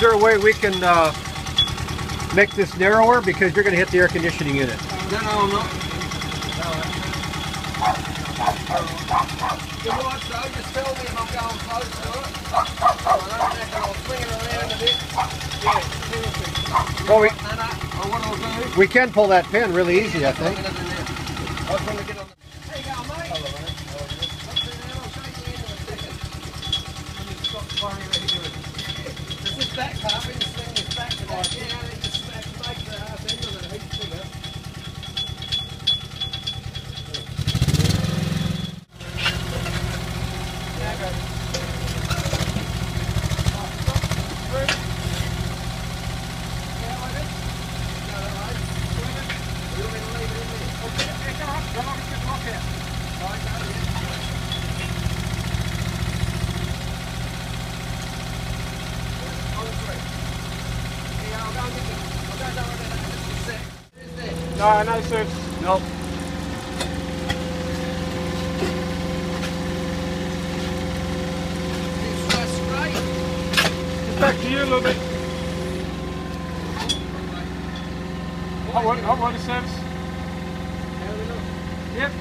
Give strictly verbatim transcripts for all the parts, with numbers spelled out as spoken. is there a way we can uh, make this narrower? Because you're going to hit the air conditioning unit. No, no, no. You know what, Doug? Just tell me if I'm going close to it. I'll swing it around a bit. Yeah, seriously. Well, we, what I'll do? We can pull that pin really easy, I think. I was going to get on the... There you go, mate. Hello, mate. How are you? Up to now, I'll shake you in in a second. And you've got to worry about doing it. Is this back half? We just swing this back to that. Yeah, I need to smack back the half end of it. He's bigger. No, no, sir. Nope. It's back to you a little bit. Hot water, hot water service. Yep.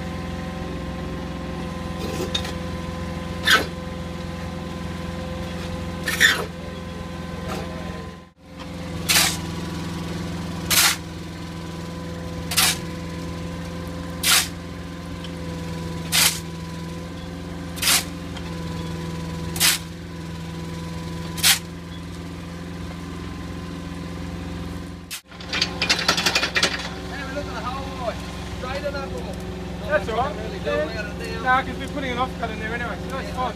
That's alright. Yeah. No, because we're putting an off cut in there anyway, so that's fine.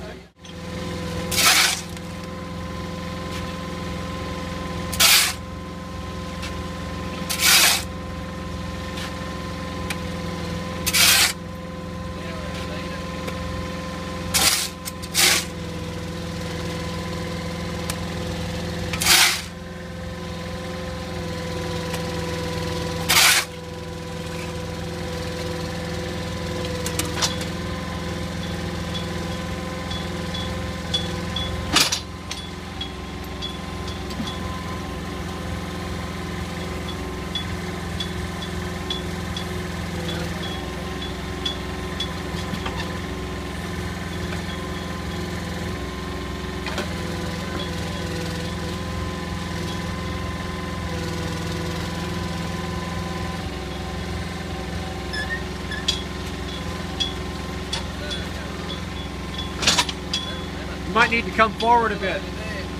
Might need to come forward a bit.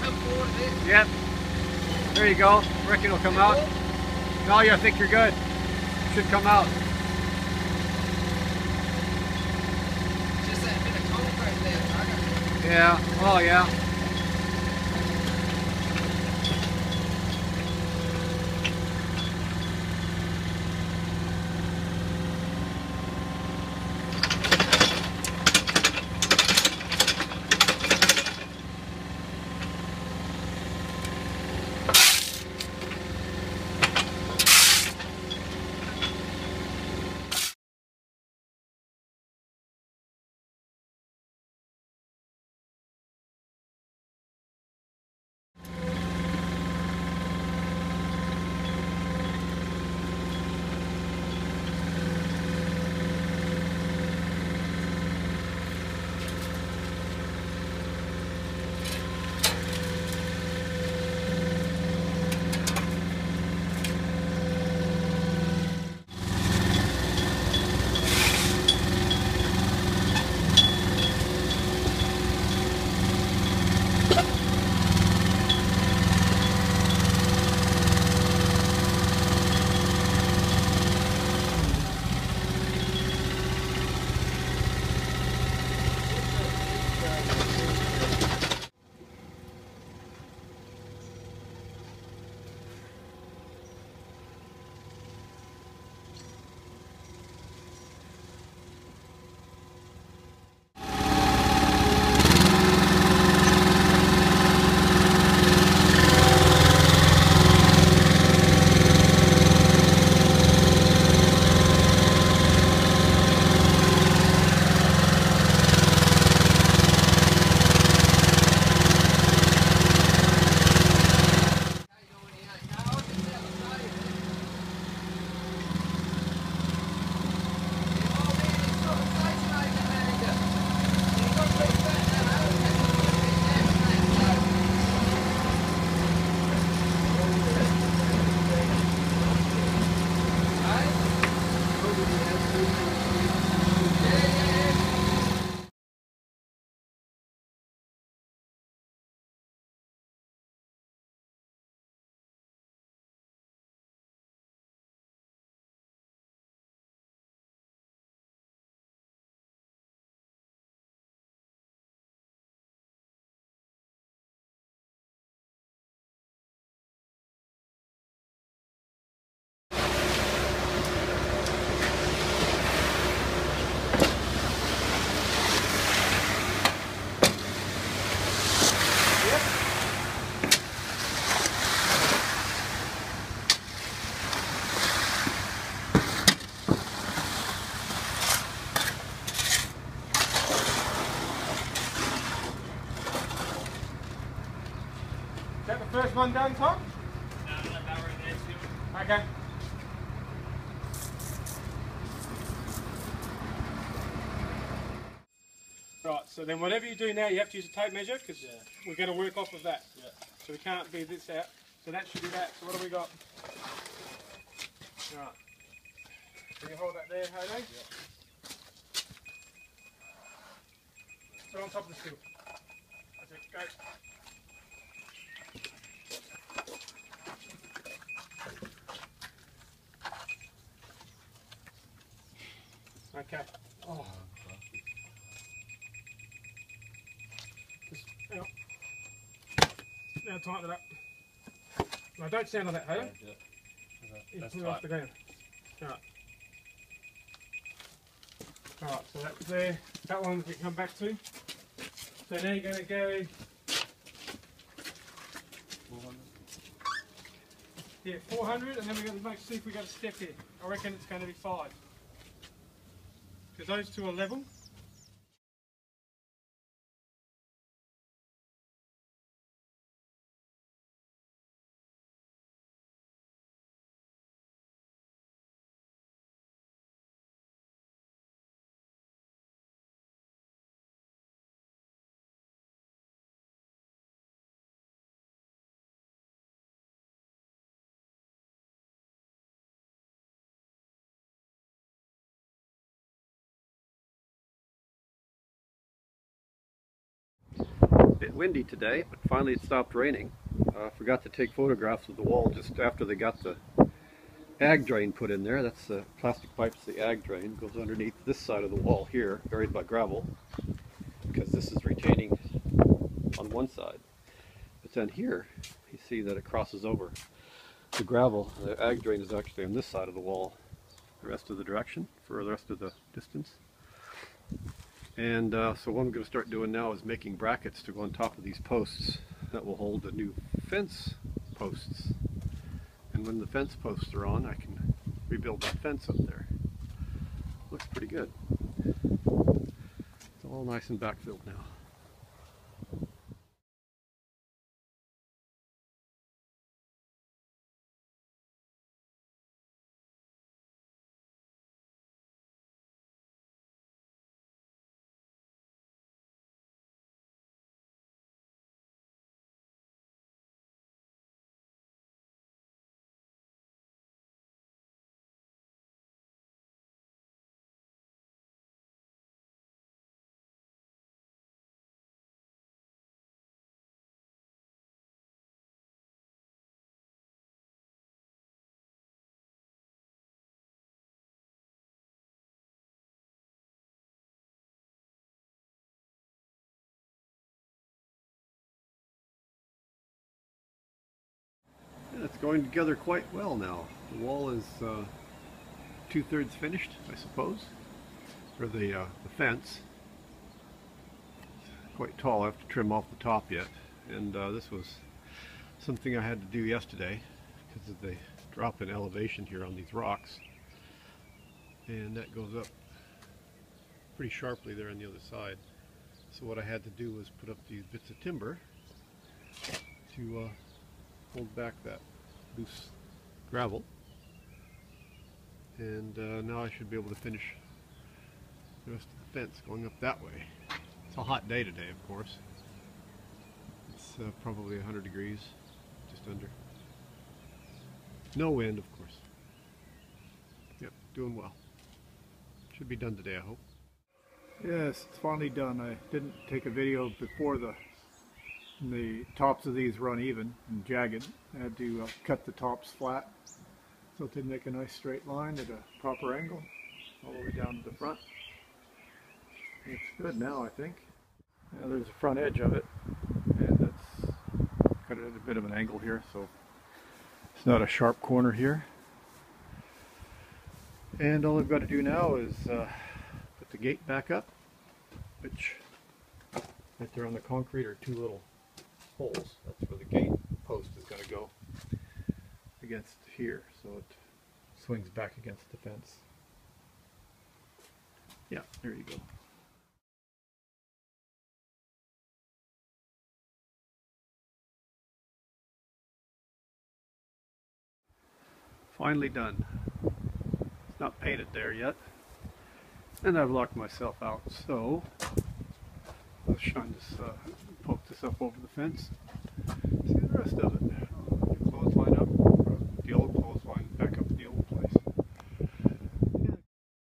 Come forward a bit. Yep. There you go. Reckon it'll come out. No, yeah, I think you're good. Should come out. Just that bit of concrete there, Tiger. Yeah. Oh, yeah. First one done, Tom? No, no, that were the next two. Okay. Right, so then whatever you do now, you have to use a tape measure because yeah. we're going to work off of that. Yeah. So we can't be this out. So that should be that. So what have we got? Right. Can you hold that there, Hayden? Yeah. So on top of the steel. That's it, go. Okay. Oh. Just hang on. Now tighten it up. No, don't stand on that, Hayden. Yeah, yeah. You that's pull it off the ground. Alright. Alright, so that's there. That one we can come back to. So now you're going to go. four hundred. Yeah, four hundred, and then we're going to make, see if we got a step here. I reckon it's going to be five. Because those two are level. Bit windy today, but finally it stopped raining. I uh, forgot to take photographs of the wall just after they got the ag drain put in there. That's the uh, plastic pipes, the ag drain goes underneath this side of the wall here, buried by gravel, because this is retaining on one side. But then here you see that it crosses over the gravel. The ag drain is actually on this side of the wall, the rest of the direction for the rest of the distance. And uh, so what I'm going to start doing now is making brackets to go on top of these posts that will hold the new fence posts. And when the fence posts are on, I can rebuild that fence up there. Looks pretty good. It's all nice and backfilled now. It's going together quite well now. The wall is uh, two-thirds finished, I suppose, for the, uh, the fence. It's quite tall. I have to trim off the top yet, and uh, this was something I had to do yesterday because of the drop in elevation here on these rocks, and that goes up pretty sharply there on the other side. So what I had to do was put up these bits of timber to uh, hold back that loose gravel, and uh, now I should be able to finish the rest of the fence going up that way. It's a hot day today, of course. It's uh, probably one hundred degrees, just under. No wind, of course. Yep, doing well. Should be done today, I hope. Yes, it's finally done. I didn't take a video before the The tops of these run even and jagged. I had to uh, cut the tops flat so they make a nice straight line at a proper angle all the way down to the front. It's good now, I think. Now there's the front edge of it, and that's cut it at a bit of an angle here, so it's not a sharp corner here. And all I've got to do now is uh, put the gate back up, which right there on the concrete are two little holes. That's where the gate post is going to go against here, so it swings back against the fence. Yeah, there you go. finally done. It's not painted there yet. And I've locked myself out, so I'll shine this, uh, poke this up over the fence, see the rest of it.